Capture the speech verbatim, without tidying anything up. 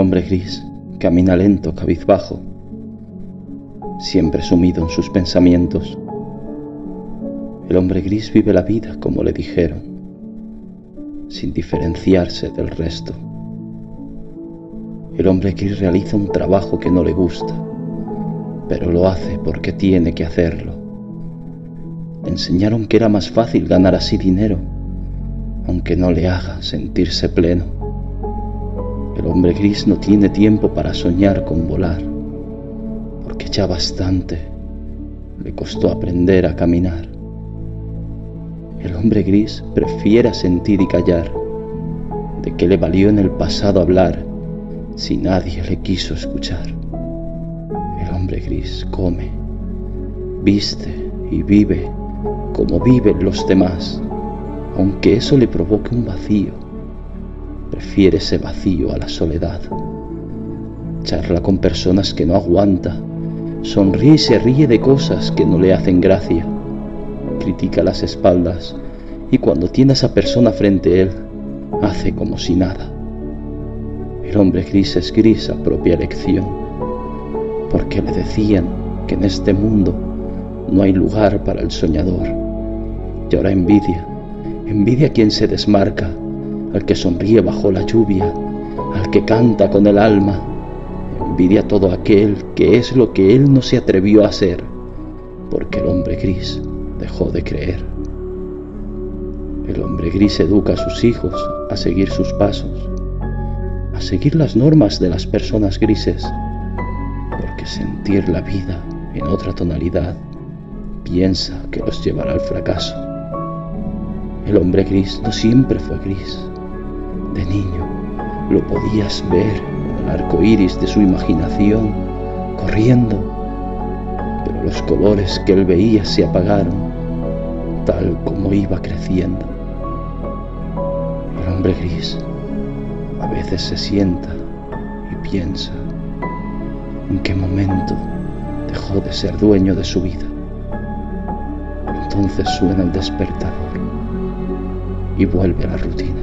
hombre gris camina lento, cabizbajo, siempre sumido en sus pensamientos. El hombre gris vive la vida como le dijeron, sin diferenciarse del resto. El hombre gris realiza un trabajo que no le gusta, pero lo hace porque tiene que hacerlo. Le enseñaron que era más fácil ganar así dinero, aunque no le haga sentirse pleno. El hombre gris no tiene tiempo para soñar con volar, porque ya bastante le costó aprender a caminar. El hombre gris prefiere sentir y callar. ¿De qué le valió en el pasado hablar si nadie le quiso escuchar? El hombre gris come, viste y vive como viven los demás, aunque eso le provoque un vacío. Prefiere ese vacío a la soledad. Charla con personas que no aguanta, sonríe y se ríe de cosas que no le hacen gracia, critica las espaldas y cuando tiene a esa persona frente a él, hace como si nada. El hombre gris es gris a propia elección, porque le decían que en este mundo no hay lugar para el soñador. Y ahora envidia, envidia a quien se desmarca, al que sonríe bajo la lluvia, al que canta con el alma. Envidia a todo aquel que es lo que él no se atrevió a ser, porque el hombre gris dejó de creer. El hombre gris educa a sus hijos a seguir sus pasos, a seguir las normas de las personas grises, porque sentir la vida en otra tonalidad piensa que los llevará al fracaso. El hombre gris no siempre fue gris. De niño lo podías ver en el arco iris de su imaginación, corriendo, pero los colores que él veía se apagaron tal como iba creciendo. El hombre gris a veces se sienta y piensa en qué momento dejó de ser dueño de su vida. Entonces suena el despertador y vuelve a la rutina.